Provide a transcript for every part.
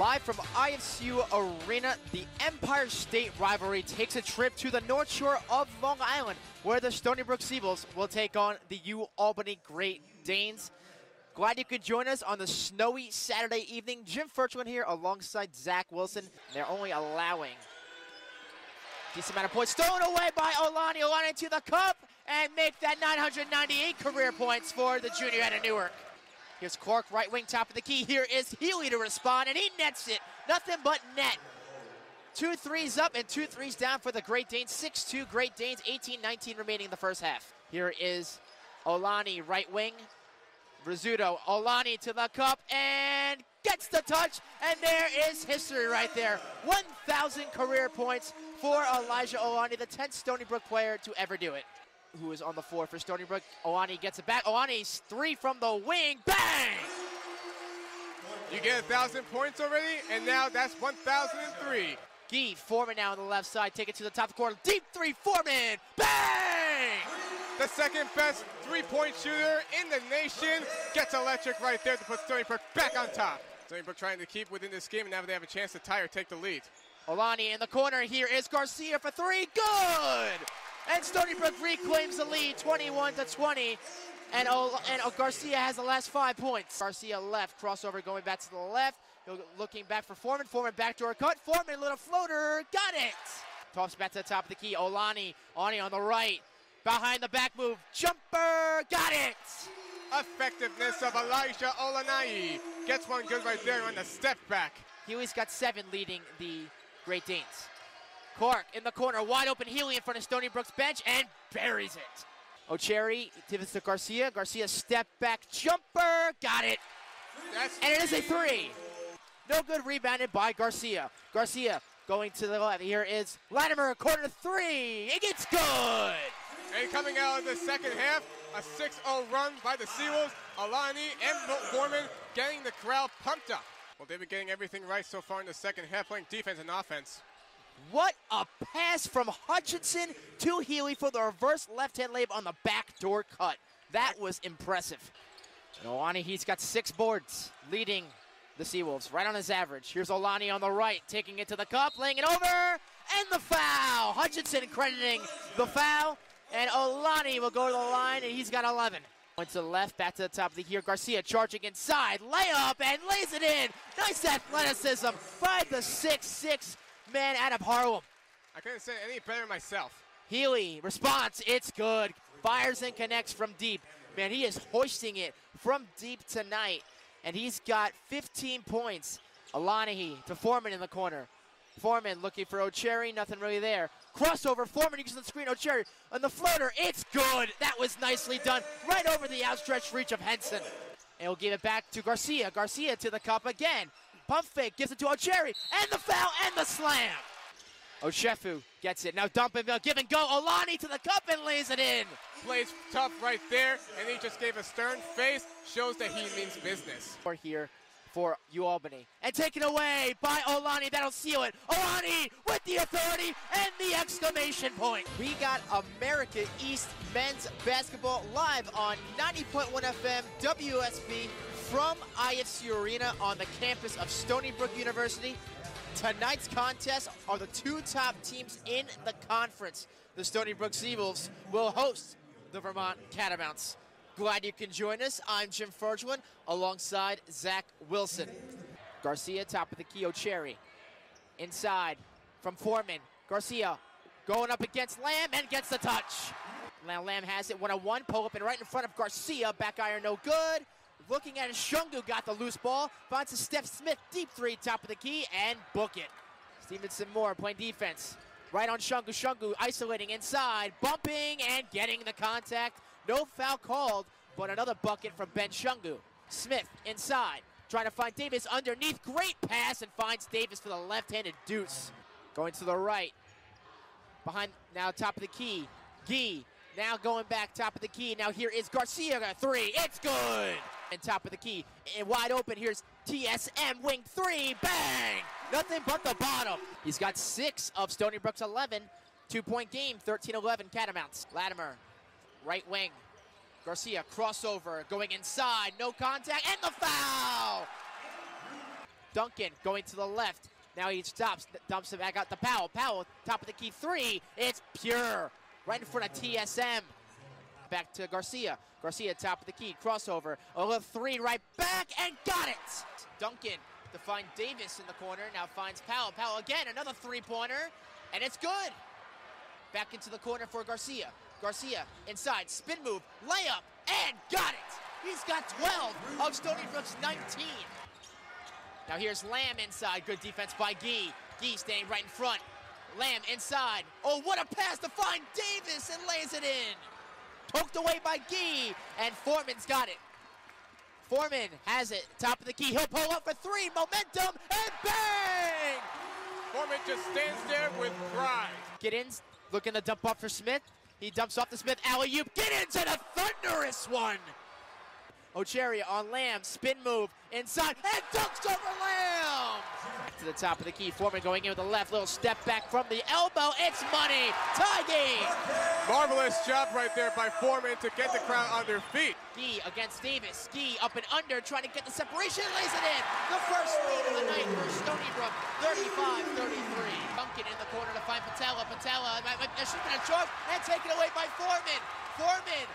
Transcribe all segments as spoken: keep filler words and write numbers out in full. Live from I F C U Arena, the Empire State rivalry takes a trip to the North Shore of Long Island, where the Stony Brook Seagulls will take on the UAlbany Great Danes. Glad you could join us on the snowy Saturday evening. Jim Ferchland here alongside Zach Wilson. They're only allowing a decent amount of points. Stolen away by Olani. Olani to the cup and make that nine hundred ninety-eight career points for the junior out of Newark. Here's Cork, right wing, top of the key. Here is Healy to respond, and he nets it. Nothing but net. Two threes up and two threes down for the Great Danes. six two Great Danes, eighteen nineteen remaining in the first half. Here is Olani, right wing. Rizzuto, Olani to the cup and gets the touch, and there is history right there. one thousand career points for Elijah Olani, the tenth Stony Brook player to ever do it. Who is on the floor for Stony Brook? Olani gets it back. Olani's three from the wing, bang! You get one thousand points already, and now that's one thousand three. Gee Foreman now on the left side, take it to the top of the court. Deep three, Foreman, bang! The second best three-point shooter in the nation gets electric right there to put Stony Brook back on top. Stony Brook trying to keep within this game, and now they have a chance to tie or take the lead. Olani in the corner. Here is Garcia for three. Good! And Stony Brook reclaims the lead, twenty-one to twenty. And, o and o Garcia has the last five points. Garcia left, crossover going back to the left. He'll looking back for Foreman. Foreman backdoor cut. Foreman, little floater. Got it! Toss back to the top of the key. Olani, Olani on the right. Behind the back move, jumper, got it! Effectiveness of Elijah Olani. Gets one good right there on the step back. Healy's got seven leading the Great Danes. Cork in the corner, wide open Healy in front of Stony Brook's bench and buries it. Ocheri gives to Garcia. Garcia step back, jumper, got it! That's and it is a three. No good, rebounded by Garcia. Garcia going to the left. Here is Latimer, corner three. It gets good! And coming out of the second half, a six oh run by the Seawolves. Olani and Foreman getting the crowd pumped up. Well, they've been getting everything right so far in the second half, playing defense and offense. What a pass from Hutchinson to Healy for the reverse left-hand layup on the backdoor cut. That was impressive. And Olani, he's got six boards leading the Seawolves, right on his average. Here's Olani on the right, taking it to the cup, laying it over, and the foul! Hutchinson crediting the foul. And Olani will go to the line, and he's got eleven. Went to the left, back to the top of the here. Garcia charging inside, layup, and lays it in. Nice athleticism by the six six man out of Harlem. I couldn't say any better myself. Healy, response, it's good. Fires and connects from deep. Man, he is hoisting it from deep tonight, and he's got fifteen points. Olani to Foreman in the corner. Foreman looking for Ocheri, nothing really there. Crossover, Foreman uses the screen, Ocheri on the floater, it's good! That was nicely done, right over the outstretched reach of Henson. And he'll give it back to Garcia, Garcia to the cup again. Pump fake, gives it to Ocheri, and the foul, and the slam! Ochefu gets it, now dump and give and go, Olani to the cup and lays it in! Plays tough right there, and he just gave a stern face, shows that he means business. Or here. For UAlbany, and taken away by Olani, that'll seal it. Olani with the authority and the exclamation point. We got America East men's basketball live on ninety point one F M W U S B from I F C U Arena on the campus of Stony Brook University. Tonight's contest are the two top teams in the conference. The Stony Brook Seawolves will host the Vermont Catamounts. Glad you can join us. I'm Jim Ferchland alongside Zach Wilson. Garcia, top of the key, Ocheri. Inside from Foreman. Garcia going up against Lamb and gets the touch. Now Lamb has it one on one, pull up and right in front of Garcia. Back iron no good. Looking at it, Shungu got the loose ball. Finds a Steph Smith deep three, top of the key, and book it. Stevenson Moore playing defense. Right on Shungu. Shungu isolating inside, bumping and getting the contact. No foul called, but another bucket from Ben Shungu. Smith inside, trying to find Davis underneath. Great pass and finds Davis for the left-handed deuce. Going to the right. Behind, now top of the key. Gee, now going back, top of the key. Now here is Garcia, got a three. It's good! And top of the key. And wide open, here's T S M, wing three, bang! Nothing but the bottom. He's got six of Stony Brook's eleven. Two-point game, thirteen eleven Catamounts. Latimer. Right wing, Garcia, crossover, going inside, no contact, and the foul! Duncan going to the left. Now he stops, dumps it back out to Powell. Powell, top of the key three. It's pure. Right in front of T S M. Back to Garcia. Garcia, top of the key, crossover. A little three right back and got it. Duncan to find Davis in the corner. Now finds Powell. Powell again, another three-pointer, and it's good. Back into the corner for Garcia. Garcia inside, spin move, layup, and got it. He's got twelve of Stony Brook's nineteen. Now here's Lamb inside. Good defense by Gee. Gee staying right in front. Lamb inside. Oh, what a pass to find Davis and lays it in. Poked away by Gee, and Foreman's got it. Foreman has it, top of the key. He'll pull up for three, momentum, and bang! Foreman just stands there with pride. Giddens looking to dump off for Smith. He dumps off to Smith, alley-oop. Giddens and a thunderous one. Ocheria on Lamb, spin move, inside, and dunks over Lamb! Back to the top of the key, Foreman going in with the left, little step back from the elbow, it's money, tie game! Marvelous job right there by Foreman to get the crowd on their feet. Gee against Davis, Gee up and under, trying to get the separation, lays it in! The first lead of the night for Stony Brook, thirty-five thirty-three. Duncan in the corner to find Patella, Patella, there should have been a charge, and taken away by Foreman, Foreman!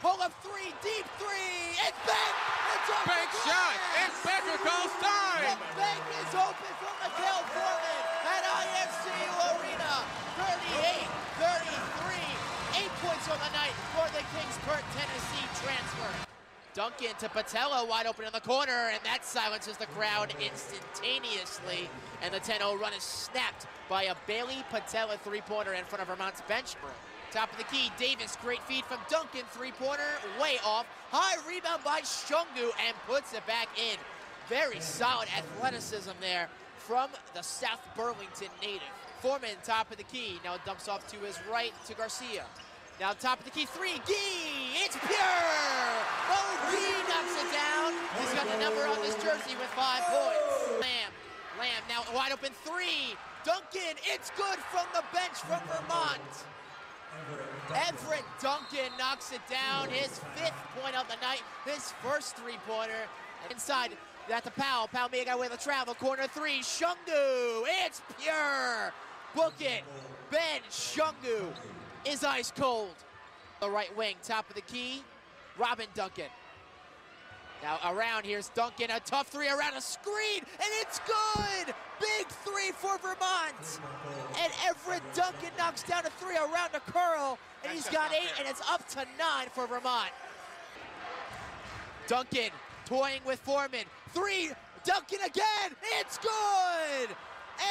Pull up three, deep three, it's back! It's off the glass! Big shot, it's Becker Cole's time! The bank is open for Mikael Foreman at I F C U Arena, thirty-eight thirty-three. Eight points on the night for the Kingsport, Tennessee transfer. Duncan to Patella, wide open in the corner, and that silences the crowd instantaneously. And the ten oh run is snapped by a Bailey Patella three-pointer in front of Vermont's bench. Top of the key, Davis, great feed from Duncan, three-pointer, way off. High rebound by Shungu and puts it back in. Very solid athleticism there from the South Burlington native. Foreman, top of the key, now dumps off to his right to Garcia. Now top of the key, three, Gee, it's pure! Oh, Gee knocks it down. He's got the number on this jersey with five points. Lamb, Lamb, now wide open three. Duncan, it's good from the bench from Vermont. Everett Duncan knocks it down, his fifth point of the night, his first three-pointer. Inside, that's to Powell. Powell may have got away with a travel, corner three, Shungu, it's pure! Book it, Ben Shungu is ice cold. The right wing, top of the key, Robin Duncan. Now around, here's Duncan, a tough three around a screen, and it's good! Big three for Vermont! And Everett Duncan knocks down a three around a curl, and he's got eight, and it's up to nine for Vermont. Duncan toying with Foreman. Three, Duncan again, it's good!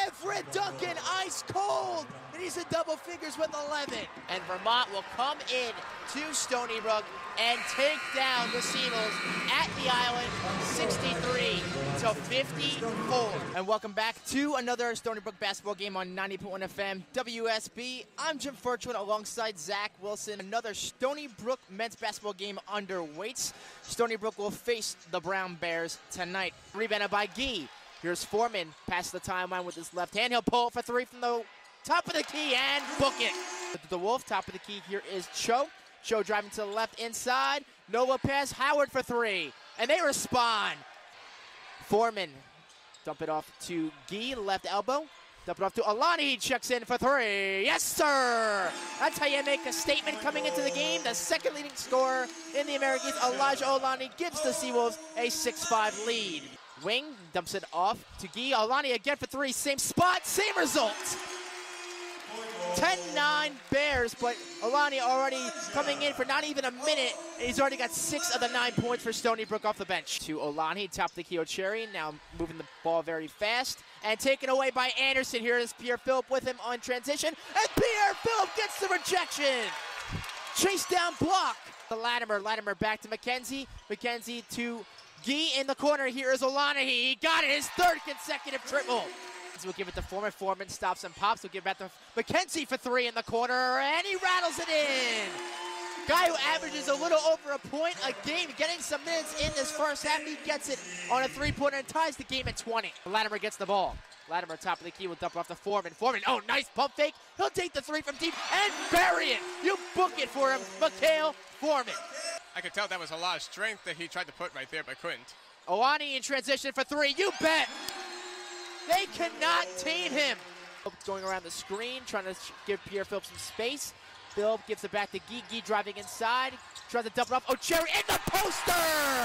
Everett Duncan ice cold, and he's in double figures with eleven. And Vermont will come in to Stony Brook and take down the Seminoles at the Island, sixty-three to fifty-four. And welcome back to another Stony Brook basketball game on ninety point one F M W S B. I'm Jim Ferchland alongside Zach Wilson. Another Stony Brook men's basketball game underweights. Stony Brook will face the Brown Bears tonight. Rebounded by Gee. Here's Foreman, past the timeline with his left hand. He'll pull for three from the top of the key and book it. The Wolf, top of the key here is Cho. Cho driving to the left inside. No Lopez, Howard for three. And they respond. Foreman, dump it off to Gee, left elbow. Dump it off to Olani, he checks in for three. Yes, sir! That's how you make a statement coming into the game. The second leading scorer in the America East, Elijah Olani, gives the Seawolves a six five lead. Wing dumps it off to Gee. Olani again for three. Same spot, same result. ten nine Bears, but Olani already coming in for not even a minute. And he's already got six of the nine points for Stony Brook off the bench. To Olani, top of the Kiocheri, now moving the ball very fast. And taken away by Anderson. Here is Pierre Philip with him on transition. And Pierre Philip gets the rejection. Chase down block. The Latimer, Latimer back to McKenzie. McKenzie to Gee in the corner, here is Olani. He got it, his third consecutive triple. So we'll give it to Foreman, Foreman stops and pops. We'll give it back to McKenzie for three in the corner, and he rattles it in. Guy who averages a little over a point a game, getting some minutes in this first half. He gets it on a three-pointer and ties the game at twenty. Latimer gets the ball. Latimer, top of the key, will dump off to Foreman. Foreman, oh, nice pump fake. He'll take the three from deep and bury it. You book it for him, Mikael Foreman. I could tell that was a lot of strength that he tried to put right there, but couldn't. Olani in transition for three, you bet! They cannot tame him. Going around the screen, trying to give Pierre Phillips some space. Phillips gives it back to Gee, Gee driving inside. Tries to dump it off, Ocheri in the poster!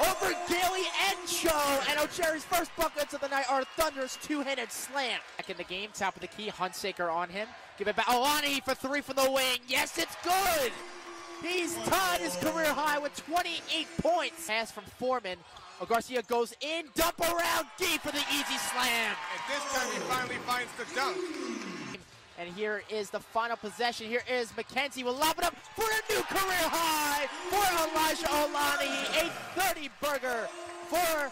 Over Gailey Encho, and Ocheri's first buckets of the night are Thunder's two-handed slam. Back in the game, top of the key, Hunsaker on him. Give it back, Olani for three from the wing. Yes, it's good! He's tied his career high with twenty-eight points. Pass from Foreman. Garcia goes in, dump around, Gee for the easy slam. And this time he finally finds the dunk. And here is the final possession. Here is McKenzie, will lob it up for a new career high for Elijah Olani. A thirty burger for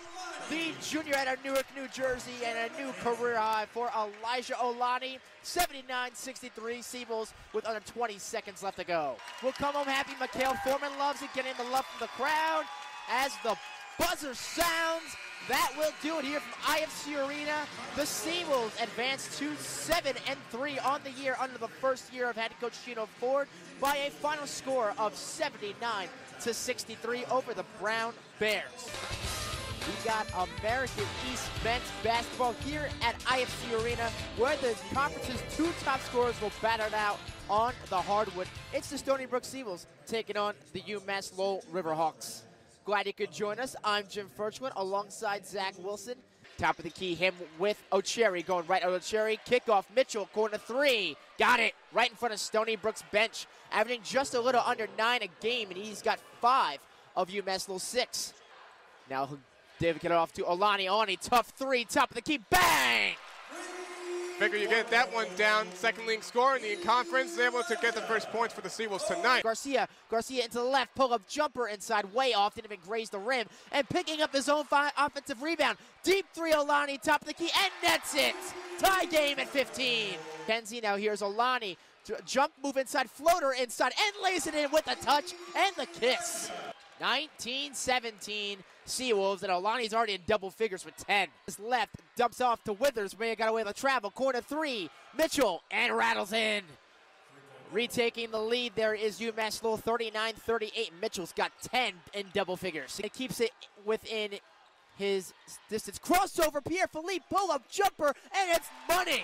the junior out of Newark, New Jersey, and a new career high for Elijah Olani. seventy-nine sixty-three, Siebel's with under twenty seconds left to go. We'll come home happy. Mikhail Foreman loves it, getting the love from the crowd as the buzzer sounds. That will do it here from I F C U Arena. The Seawolves advance to seven and three on the year under the first year of head coach Gino Ford by a final score of seventy-nine to sixty-three over the Brown Bears. We got America East men's basketball here at I F C U Arena, where the conference's two top scorers will battle it out on the hardwood. It's the Stony Brook Seawolves taking on the UMass Lowell Riverhawks. Glad you could join us. I'm Jim Ferchland alongside Zach Wilson. Top of the key, him with Ocheri going right out. Ocheri, kickoff, Mitchell, corner three. Got it, right in front of Stony Brook's bench. Averaging just a little under nine a game, and he's got five of UMass Lowell's six. Now David get it off to Olani. Olani, tough three, top of the key, bang! Figure you get that one down. Second league score in the conference. They're able to get the first points for the Seawolves tonight. Garcia, Garcia into the left, pull-up jumper inside, way off, didn't even graze the rim. And picking up his own offensive rebound. Deep three, Olani, top of the key, and nets it. Tie game at fifteen. Kenzie now here's Olani. Jump move inside, floater inside, and lays it in with a touch and the kiss. nineteen seventeen Seawolves, and Olani's already in double figures with ten. His left dumps off to Withers, but he got away with a travel. Corner three, Mitchell, and rattles in. Retaking the lead there is UMass Lowell, thirty-nine thirty-eight. Mitchell's got ten in double figures. He keeps it within his distance. Crossover, Pierre-Philippe, pull-up jumper, and it's money.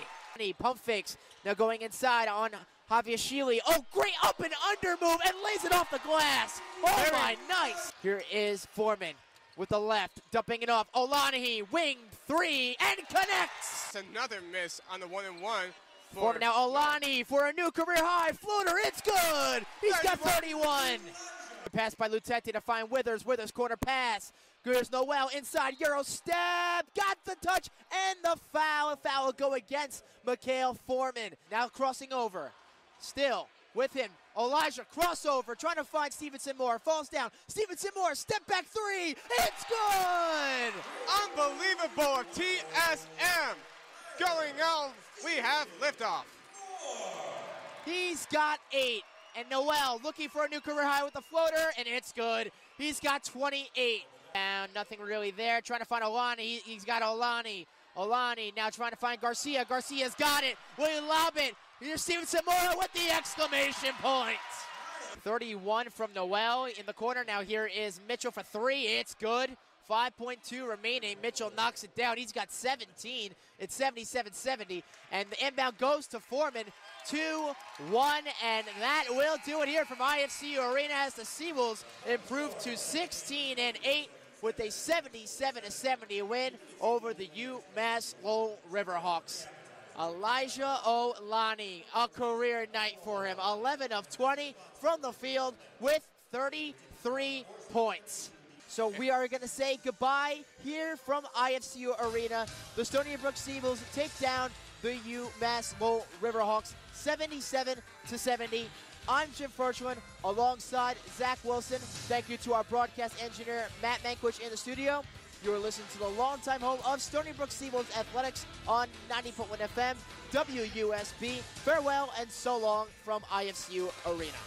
Pump fakes, now going inside on Javier Sheely. Oh, great up and under move, and lays it off the glass. Oh my, nice. Here is Foreman with the left, dumping it off. Olani, wing three, and connects. Another miss on the one and one. For Foreman now, Olani for a new career high floater. It's good. He's got thirty-one. Pass by Lutetti to find Withers. Withers corner pass. Here's Noel inside, Euro step, got the touch and the foul. A foul will go against Mikhail Foreman. Now crossing over, still with him. Elijah crossover, trying to find Stevenson Moore, falls down. Stevenson Moore, step back three, it's good! Unbelievable, T S M going out, we have liftoff. He's got eight, and Noel looking for a new career high with the floater, and it's good. He's got twenty-eight. Down, nothing really there, trying to find Olani. He, he's got Olani. Olani now trying to find Garcia. Garcia's got it. William Lobbin. Here's Stevenson Moore with the exclamation point. thirty-one from Noel in the corner. Now here is Mitchell for three. It's good. five point two remaining. Mitchell knocks it down. He's got seventeen. It's seventy-seven seventy. And the inbound goes to Foreman. two one, and that will do it here from I F C U Arena as the Seawolves improve to sixteen and eight. With a seventy-seven to seventy win over the UMass Lowell Riverhawks. Elijah Olani, a career night for him. eleven of twenty from the field with thirty-three points. So we are gonna say goodbye here from I F C U Arena. The Stony Brook Seawolves take down the UMass Lowell Riverhawks seventy-seven to seventy. I'm Jim Ferchland alongside Zach Wilson. Thank you to our broadcast engineer, Matt Mankwich, in the studio. You're listening to the longtime home of Stony Brook Seawolves Athletics on ninety point one F M, W U S B. Farewell and so long from I F C U Arena.